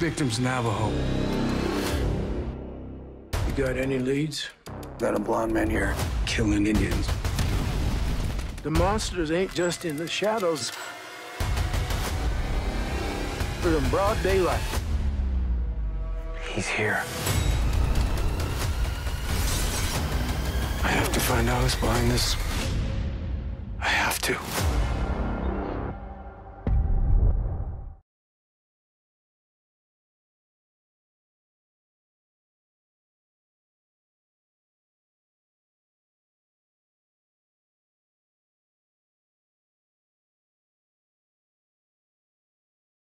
victim's Navajo. You got any leads? Got a blonde man here killing Indians. The monsters ain't just in the shadows. They're in broad daylight. He's here. I have to find out who's behind this. I have to.